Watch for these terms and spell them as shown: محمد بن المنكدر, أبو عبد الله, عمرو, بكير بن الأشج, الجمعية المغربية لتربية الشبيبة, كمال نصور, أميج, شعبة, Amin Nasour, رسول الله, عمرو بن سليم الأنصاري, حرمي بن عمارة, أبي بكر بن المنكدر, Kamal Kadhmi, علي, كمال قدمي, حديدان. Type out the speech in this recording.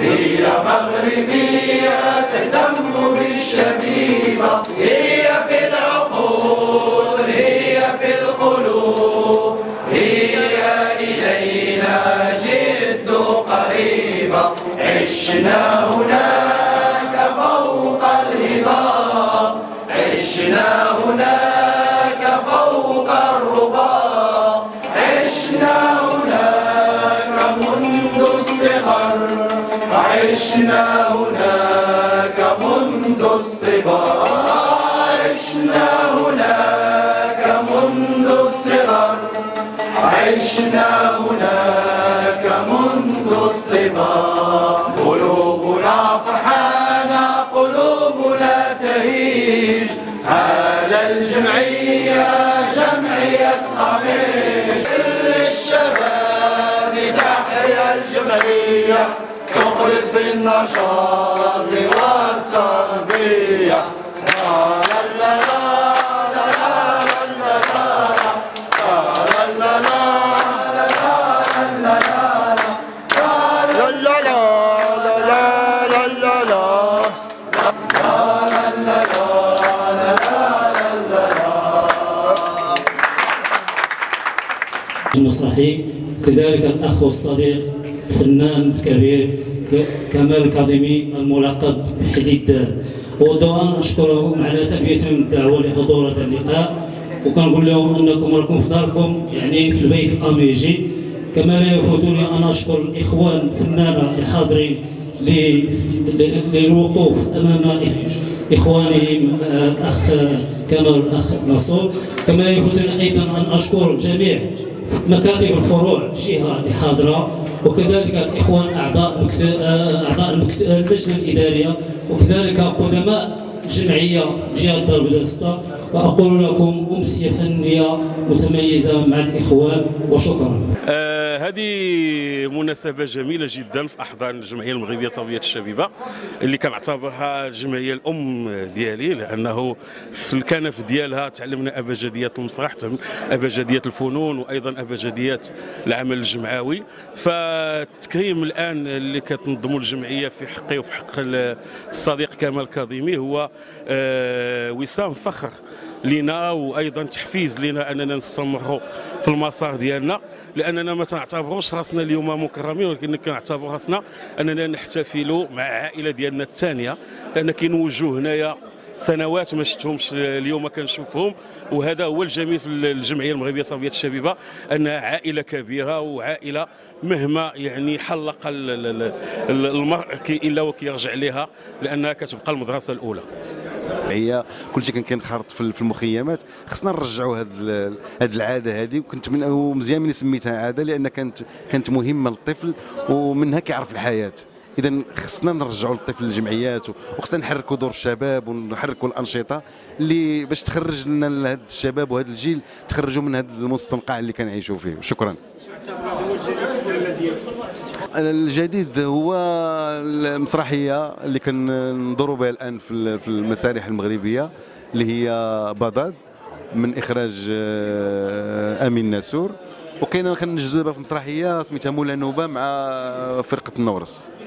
هي مغربية تهتم بالشبيبة، هي في العقول هي في القلوب، هي إلينا جد قريبة. عشنا هناك فوق الهضاب، عشنا هناك فوق الرباط، عشنا هناك منذ الصغر، عشنا هناك منذ الصباح، عشنا هناك منذ الصغر، عشنا هناك منذ الصباح. قلوبنا فرحانة قلوبنا تهيج، هلا الجمعية جمعية أميج، كل الشباب تحيا الجمعية، تخرج في النشاط والتربية. المسرحي كذلك الأخ الصديق فنان كبير كمال قدمي الملقب حديدان، ودوما نشكرهم على تلبيتهم الدعوه لحضور هذا اللقاء، وكنقول لهم انكم راكم في داركم يعني في البيت الاميجي. كما لا يفوتني ان اشكر الاخوان الفنانه الحاضرين للوقوف امام اخوانهم الاخ كمال الاخ نصور. كما لا يفوتني ايضا ان اشكر جميع مكاتب الفروع الجهه اللي حاضره، وكذلك الاخوان اعضاء اللجنه الاداريه، وكذلك قدماء الجمعيه بجهه دار بلاسطه. واقول لكم امسيه فنيه متميزه مع الاخوان وشكرا. هذه مناسبه جميله جدا في احضان الجمعيه المغربيه التربويه الشبيبه اللي كنعتبرها الجمعيه الام ديالي، لانه في الكنف ديالها تعلمنا ابجديات المسرح، ابجديات الفنون، وايضا ابجديات العمل الجمعوي. فالتكريم الان اللي كتنظموا الجمعيه في حقي وفي حق الصديق كمال كاظمي هو وسام فخر لنا، وايضا تحفيز لنا اننا نستمروا في المسار ديالنا، لاننا ما تنعتبروش راسنا اليوم مكرمين، ولكن كنعتبروا راسنا اننا نحتفلوا مع العائله ديالنا الثانيه، لان كاين وجوه هنايا سنوات ما شفتهمش اليوم كنشوفهم. وهذا هو الجميل في الجمعيه المغربيه التربويه الشبيبه، انها عائله كبيره وعائله مهما يعني حلق المرء الا وكيرجع لها، لانها كتبقى المدرسه الاولى. هي كلشي كان كينخرط في المخيمات، خصنا نرجعوا هذه العاده هذه، وكنتمنى مزيان من سميتها عاده، لان كانت مهمه للطفل ومنها كيعرف الحياه. اذا خصنا نرجعوا للطفل الجمعيات، وخصنا نحركوا دور الشباب ونحركوا الانشطه اللي باش تخرج لنا هذا الشباب وهذا الجيل، تخرجوا من هذا المستنقع اللي كنعيشوا فيه. وشكرا. الجديد هو المسرحيه اللي كندوروا بها الان في المسارح المغربيه، اللي هي بضاد من اخراج امين ناسور، وكاينه كنجزو دابا في مسرحيه سميتها مولا نوبه مع فرقه النورس.